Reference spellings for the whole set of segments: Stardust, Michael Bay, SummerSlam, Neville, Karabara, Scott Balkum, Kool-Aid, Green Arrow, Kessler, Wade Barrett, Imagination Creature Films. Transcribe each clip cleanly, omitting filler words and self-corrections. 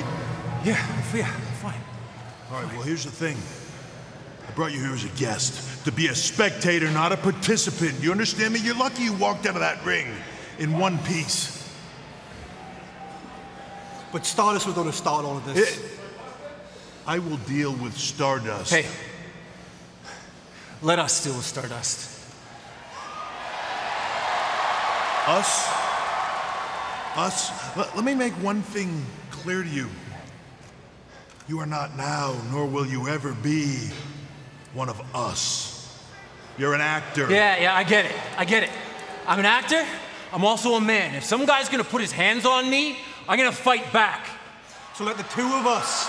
right? Yeah, fine. All right, well, here's the thing. I brought you here as a guest, to be a spectator, not a participant. You understand me? You're lucky you walked out of that ring in one piece. But Stardust was going to start all of this. I will deal with Stardust. Hey, let us deal with Stardust. Us? Let me make one thing clear to you. You are not now, nor will you ever be, one of us. You're an actor. Yeah, I get it. I'm an actor, I'm also a man. If some guy's gonna put his hands on me, I'm gonna fight back. So let the two of us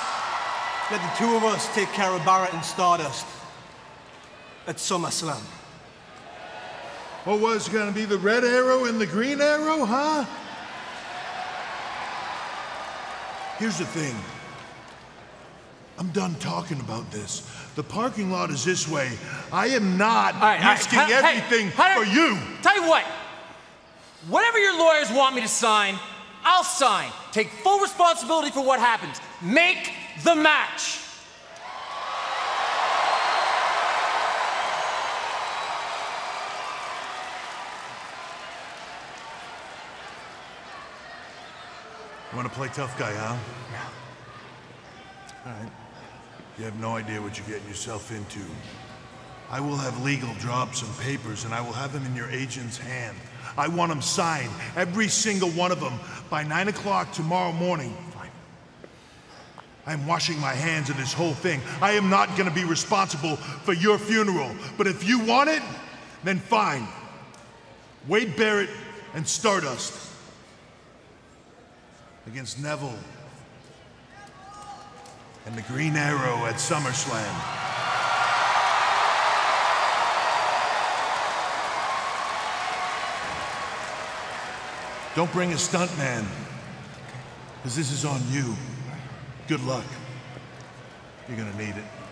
take Karabara and Stardust at SummerSlam. What was gonna be the Red Arrow and the Green Arrow, huh? Here's the thing. I'm done talking about this. The parking lot is this way. I am not risking everything for you. Tell you what, whatever your lawyers want me to sign, I'll sign. Take full responsibility for what happens. Make the match. You want to play tough guy, huh? Yeah. All right. You have no idea what you're getting yourself into. I will have legal draw up some papers, and I will have them in your agent's hand. I want them signed, every single one of them, by 9 o'clock tomorrow morning. Fine. I am washing my hands of this whole thing. I am not going to be responsible for your funeral. But if you want it, then fine. Wade Barrett and Stardust against Neville and the Green Arrow at SummerSlam. Don't bring a stuntman, because this is on you. Good luck. You're gonna need it.